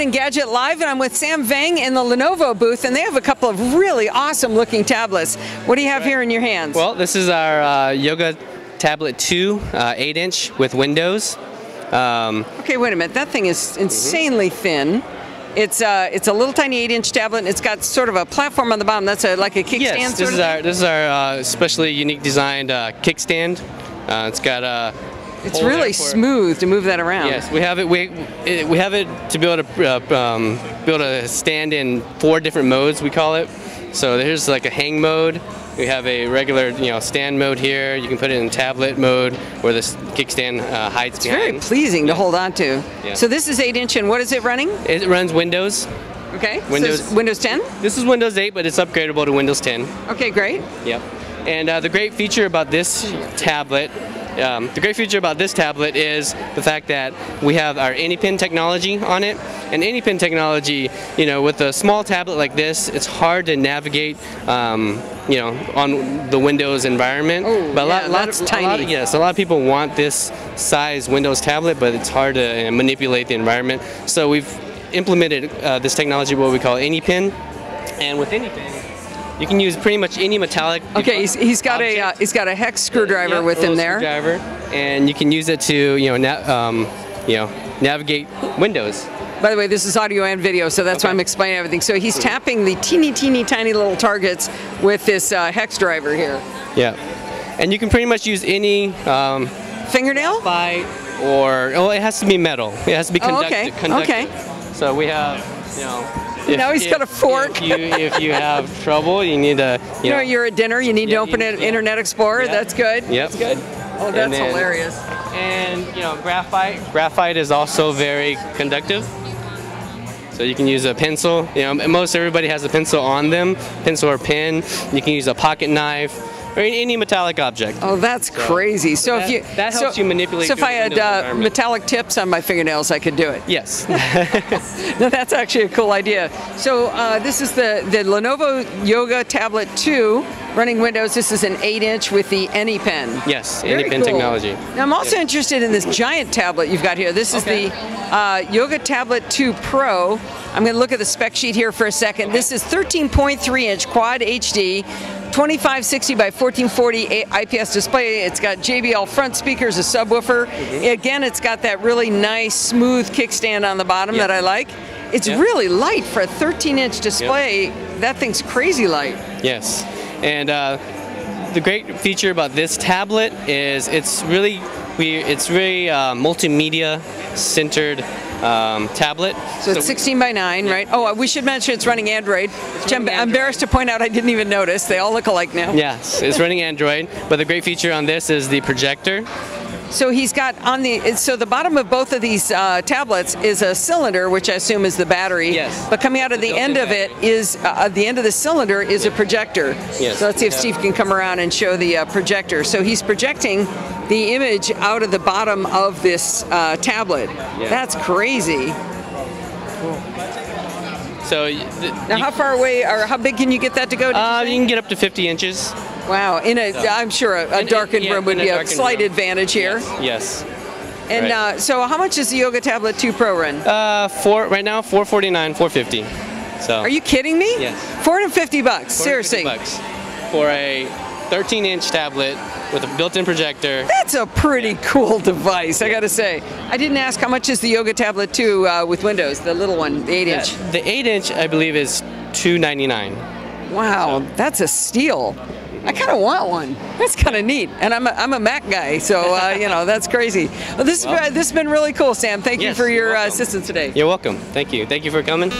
at Engadget Live, and I'm with Sam Vang in the Lenovo booth, and they have a couple of really awesome looking tablets. What do you have here in your hands? Well, this is our Yoga Tablet 2, 8-inch with Windows. Okay, wait a minute. That thing is insanely thin. It's a little tiny 8-inch tablet, and it's got sort of a platform on the bottom. That's like a kickstand. Yes, this is our especially unique designed kickstand. It's got a. It's really smooth to move that around. Yes, we have it. We have it to be able to build a stand in 4 different modes. We call it. So there's like a hang mode. We have a regular, stand mode here. You can put it in tablet mode, where this kickstand hides behind. It's very pleasing to hold on to. Yeah. So this is 8-inch, and what is it running? It runs Windows. Okay. Windows. So Windows 10. This is Windows 8, but it's upgradable to Windows 10. Okay, great. Yep. And the great feature about this tablet. The great feature about this tablet is the fact that we have our AnyPen technology on it. And AnyPen technology, with a small tablet like this, it's hard to navigate, on the Windows environment. Oh, but a lot of people want this size Windows tablet, but it's hard to manipulate the environment. So we've implemented this technology, what we call AnyPen, and with AnyPen. You can use pretty much any metallic. Okay, he's got a hex screwdriver with him there. Screwdriver, and you can use it to navigate Windows. By the way, this is audio and video, so that's why I'm explaining everything. So he's tapping the teeny tiny little targets with this hex driver here. Yeah, and you can pretty much use any fingernail. It has to be metal. It has to be conductive. Oh, okay. Okay. So we have now he's got a fork. If you have trouble, you need to. You're at dinner. You need to open an Internet Explorer. Yeah. That's good. Yep. That's good. Oh, that's hilarious. And graphite. Graphite is also very conductive. So you can use a pencil. Most everybody has a pencil on them. Pencil or pen. You can use a pocket knife. Or any metallic object. Oh, that's crazy. So that, that helps you manipulate. So if I had metallic tips on my fingernails, I could do it. Yes. No, that's actually a cool idea. So this is the Lenovo Yoga Tablet 2 running Windows. This is an 8-inch with the AnyPen. Yes, AnyPen technology. Now I'm also interested in this giant tablet you've got here. This is the Yoga Tablet 2 Pro. I'm going to look at the spec sheet here for a second. This is 13.3-inch Quad HD. 2560 by 1440 IPS display. It's got JBL front speakers, a subwoofer. Again, it's got that really nice, smooth kickstand on the bottom that I like. It's really light for a 13-inch display. That thing's crazy light. Yes, and the great feature about this tablet is it's really multimedia-centered. Tablet. So it's 16 by 9, right? Oh, we should mention it's running Android, which I'm embarrassed to point out I didn't even notice. They all look alike now. Yes, it's running Android, but the great feature on this is the projector. So he's got on the, so the bottom of both of these tablets is a cylinder, which I assume is the battery. Yes. But coming out of the end of it is, the end of the cylinder is a projector. Yes. So let's see if Steve can come around and show the projector. So he's projecting the image out of the bottom of this tablet. Yeah. That's crazy. Cool. So now how far away, or how big can you get that to go? You can get up to 50 inches. Wow, I'm sure a darkened room would be a slight advantage here. Yes. And so how much is the Yoga Tablet 2 Pro run? Right now, $449, $450. So. Are you kidding me? Yes. $450, seriously. $450 for a 13-inch tablet with a built-in projector. That's a pretty cool device, I gotta say. I didn't ask how much is the Yoga Tablet 2 with Windows, the little one, the 8-inch. The 8-inch, I believe, is $299. Wow, so. That's a steal. I kind of want one. That's kind of neat. And I'm a Mac guy, so that's crazy. Well, this has been really cool, Sam. Thank you for your assistance today. You're welcome. Thank you. Thank you for coming.